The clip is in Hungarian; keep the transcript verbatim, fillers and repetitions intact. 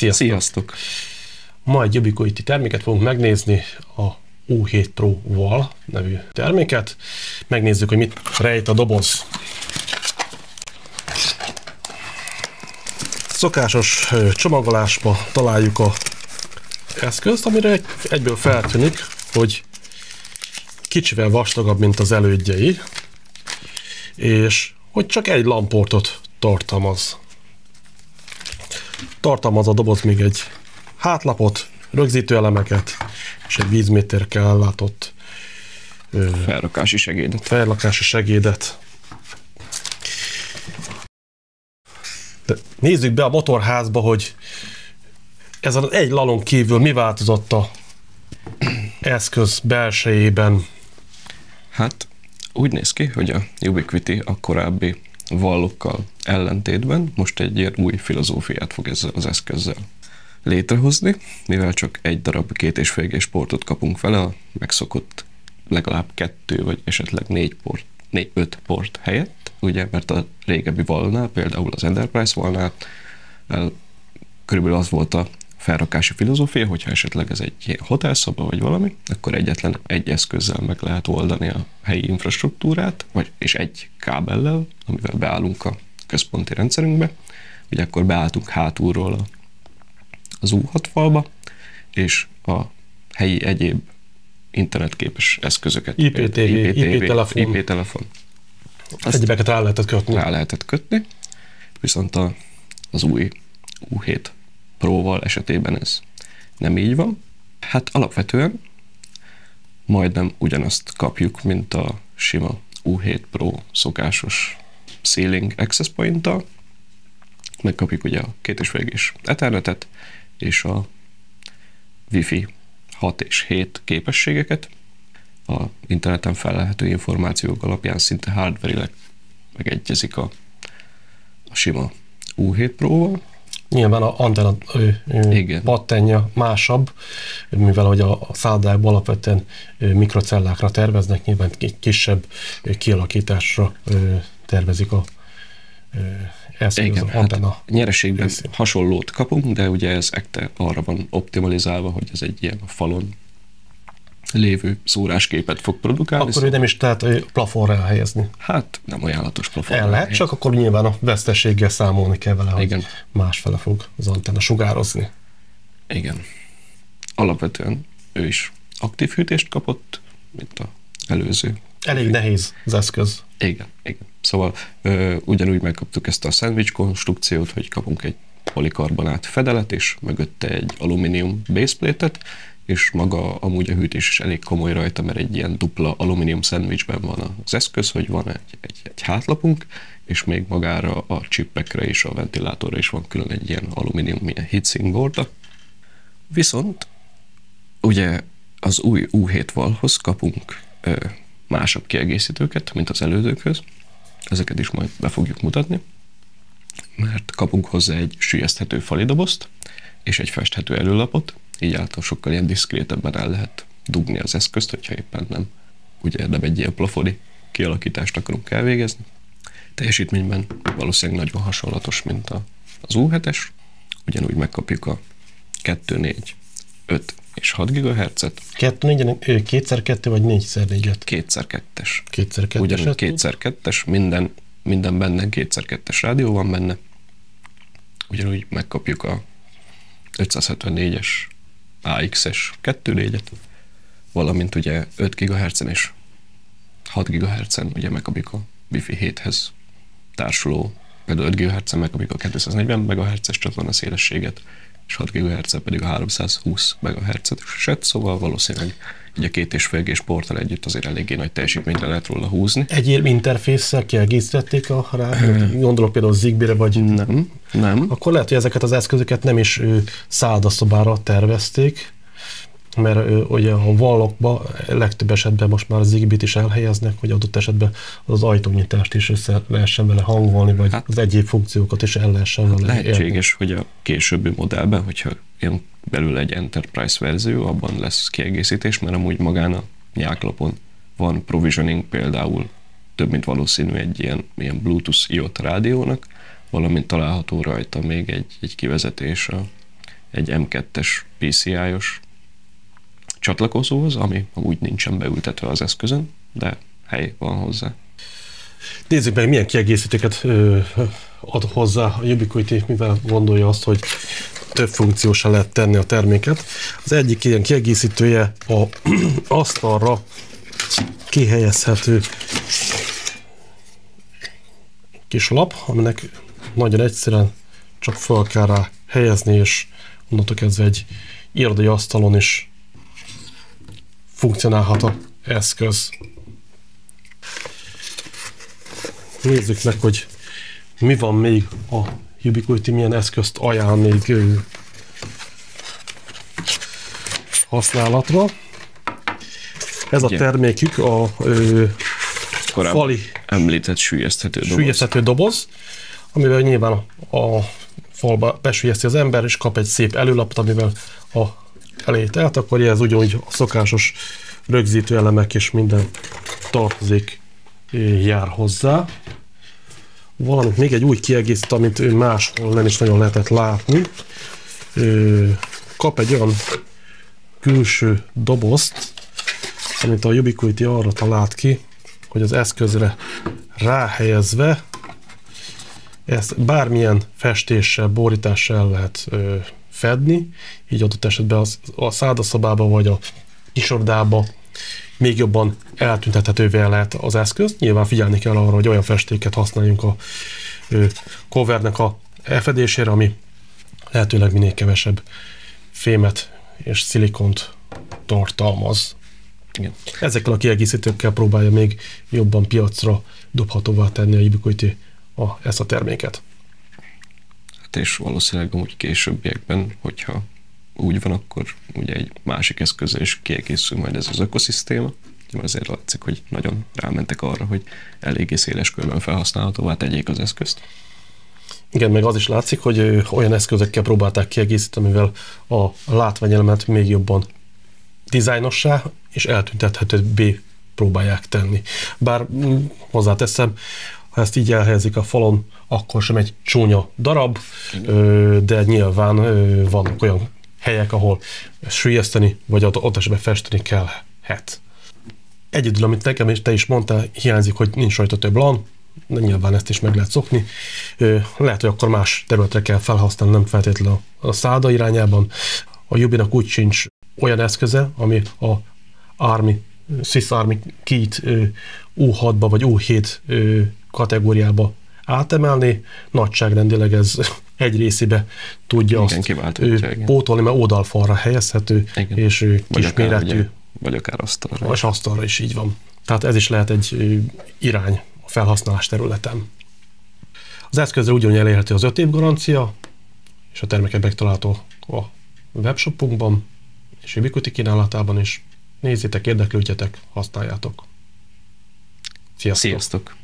Sziasztok! Sziasztok. Ma egy Ubiquiti terméket fogunk megnézni, a U hét Pro Wall nevű terméket. Megnézzük, hogy mit rejt a doboz. Szokásos csomagolásba találjuk a eszközt, amire egyből feltűnik, hogy kicsivel vastagabb, mint az elődjei, és hogy csak egy lamportot tartalmaz. Tartalmaz a doboz még egy hátlapot, rögzítő elemeket, és egy vízméterkel ellátott felrakási segédet. Felrakási segédet. De nézzük be a motorházba, hogy ezen az egy lalon kívül mi változott a eszköz belsejében. Hát úgy néz ki, hogy a Ubiquiti a korábbi vallokkal ellentétben most egy ilyen új filozófiát fog ezzel az eszközzel létrehozni, mivel csak egy darab két és fél G-s portot kapunk vele, a megszokott legalább kettő vagy esetleg négy port, négy, öt port helyett, ugye, mert a régebbi Wallnál, például az Enterprise Wallnál körülbelül az volt a felrakási filozófia, hogyha esetleg ez egy hotelszoba vagy valami, akkor egyetlen egy eszközzel meg lehet oldani a helyi infrastruktúrát, vagy, és egy kábellel, amivel beállunk a központi rendszerünkbe, ugye akkor beálltunk hátulról a az U hat falba, és a helyi egyéb internetképes eszközöket. I P T V, I P telefon. I P telefon. Egyébeket rá lehetett kötni. Rá lehetett kötni, viszont a, az új U hét Pro-val esetében ez nem így van. Hát alapvetően majdnem ugyanazt kapjuk, mint a sima U hét Pro szokásos ceiling access point-tal. Megkapjuk ugye a két és fél G-s Ethernetet és a Wi-Fi hat és hét képességeket. A interneten felelhető információk alapján szinte hardware-ileg megegyezik a, a sima U hét Pro-val. Nyilván a antenna pattenja másabb, mivel hogy a szállákban alapvetően mikrocellákra terveznek, nyilván kisebb kialakításra tervezik a eszköz. Igen, antenna. Hát nyereségben részén hasonlót kapunk, de ugye ez ekte arra van optimalizálva, hogy ez egy ilyen a falon lévő szórásképet fog produkálni. Akkor ő nem is tehát plafonra helyezni. Hát nem ajánlatos plafonra. El lehet, csak akkor nyilván a veszteséggel számolni kell vele, igen, hogy másfele fog az antenna sugározni. Igen. Alapvetően ő is aktív hűtést kapott, mint az előző. Elég nehéz az eszköz. Igen, igen. Szóval ö, ugyanúgy megkaptuk ezt a szendvics konstrukciót, hogy kapunk egy polikarbonát fedelet, és mögötte egy alumínium baseplate-et, és maga amúgy a hűtés is elég komoly rajta, mert egy ilyen dupla alumínium szendvicsben van az eszköz, hogy van egy, egy, egy hátlapunk, és még magára a chipekre és a ventilátorra is van külön egy ilyen alumínium ilyen heatsink borda. Viszont ugye az új U hét Wallhoz kapunk ö, másabb kiegészítőket, mint az elődőkhöz. Ezeket is majd be fogjuk mutatni, mert kapunk hozzá egy süllyeszthető falidobozt és egy festhető előlapot, így által sokkal ilyen diszkrétebben el lehet dugni az eszközt, hogyha éppen nem, ugye nem egy ilyen plafoni kialakítást akarunk elvégezni. Teljesítményben valószínűleg nagyon hasonlatos, mint az U hetes, ugyanúgy megkapjuk a kettő, négy, öt és hat GHz-et. kettő, négy, kettő vagy négy négyet? kétszer kettes. kétszer kettes. Ugyanúgy kétszer kettes, minden, minden benne kétszer kettes rádió van benne. Ugyanúgy megkapjuk a ötszázhetvennégyes á iksz-es kettő négyet, valamint ugye öt gigahertzen és hat gigahertzen ugye megkapjuk a Wi-Fi héthez társuló, például öt gigahertzen megkapjuk a kétszáznegyven megahertzes csatorna szélességet, és hat gigahertz pedig a háromszázhúsz megahertzet, szóval valószínűleg így a két és fél G-s porttal együtt azért eléggé nagy teljesítményre lehet róla húzni. Egyéb interfésszel kiegészítették a rádiót? Gondolok például ZigBee-re vagy... Nem, nem. Akkor lehet, hogy ezeket az eszközöket nem is szállodaszobára tervezték, mert ő, ugye a Wallokba legtöbb esetben most már a ZigBee-t is elhelyeznek, hogy adott esetben az ajtónyitást is össze lehessen vele hangolni, vagy hát az egyéb funkciókat is el lehessen hát vele lehetséges, érni. Hogy a későbbi modellben, hogyha ilyen belül egy Enterprise verzió, abban lesz kiegészítés, mert amúgy magán a nyáklapon van provisioning például több mint valószínű egy ilyen, ilyen Bluetooth I o T rádiónak, valamint található rajta még egy, egy kivezetés a egy em kettes pé cé i-os csatlakozóhoz, ami úgy nincsen beültetve az eszközön, de hely van hozzá. Nézzük meg, milyen kiegészítőket ad hozzá a Ubiquiti, mivel gondolja azt, hogy több funkciósan lehet tenni a terméket. Az egyik ilyen kiegészítője a asztalra kihelyezhető kis lap, aminek nagyon egyszerűen csak fel kell rá helyezni, és onnantól kezdve egy irodai asztalon is funkcionálhat az eszköz. Nézzük meg, hogy mi van még a Ubiquiti, milyen eszközt ajánl még használatra. Ez a termékük a ö, fali említett süllyeszthető doboz. süllyeszthető doboz, amivel nyilván a falba besülyeszti az ember, és kap egy szép előlapot, amivel a elejét eltakarja, ez ugyanúgy a szokásos rögzítő elemek és minden tartozik, jár hozzá. Valamint még egy új kiegészítő, amit máshol nem is nagyon lehetett látni. Kap egy olyan külső dobozt, amit a Ubiquiti arra talált ki, hogy az eszközre ráhelyezve ezt bármilyen festéssel, borítással lehet ö, fedni, így adott esetben az, a száldaszobába vagy a kisorodába még jobban eltüntethetővé lehet az eszköz. Nyilván figyelni kell arra, hogy olyan festéket használjunk a ö, covernek a elfedésére, ami lehetőleg minél kevesebb fémet és szilikont tartalmaz. Igen. Ezekkel a kiegészítőkkel próbálja még jobban piacra dobhatóvá tenni a Ubiquiti A, ezt a terméket. Hát és valószínűleg amúgy későbbiekben, hogyha úgy van, akkor ugye egy másik eszközzel is kiegészül majd ez az ökoszisztéma. Azért látszik, hogy nagyon rámentek arra, hogy eléggé széles körben felhasználhatóvá tegyék az eszközt. Igen, meg az is látszik, hogy olyan eszközökkel próbálták kiegészíteni, amivel a látványelemet még jobban dizájnossá és eltüntethetőbbé próbálják tenni. Bár hozzáteszem, ha ezt így elhelyezik a falon, akkor sem egy csúnya darab, de nyilván vannak olyan helyek, ahol süllyeszteni, vagy ott esetben festeni kellhet. Egyedül, amit nekem és te is mondtál, hiányzik, hogy nincs rajta több lan, de nyilván ezt is meg lehet szokni. Lehet, hogy akkor más területre kell felhasználni, nem feltétlenül a száda irányában. A Ubinak úgy sincs olyan eszköze, ami a Army, Swiss Army Key-t U hatba vagy U hét kategóriába átemelni, nagyságrendileg ez egy részébe tudja igen, azt ő, pótolni, mert oldalfalra helyezhető, igen. És ő kisméretű. Vagy akár asztalra. És asztalra is így van. Tehát ez is lehet egy irány a felhasználás területen. Az eszközre ugyanúgy elérhető az öt év garancia, és a terméket megtalálható a webshopunkban, és a Ubiquiti kínálatában is. Nézzétek, érdeklődjetek, használjátok. Sziasztok! Sziasztok.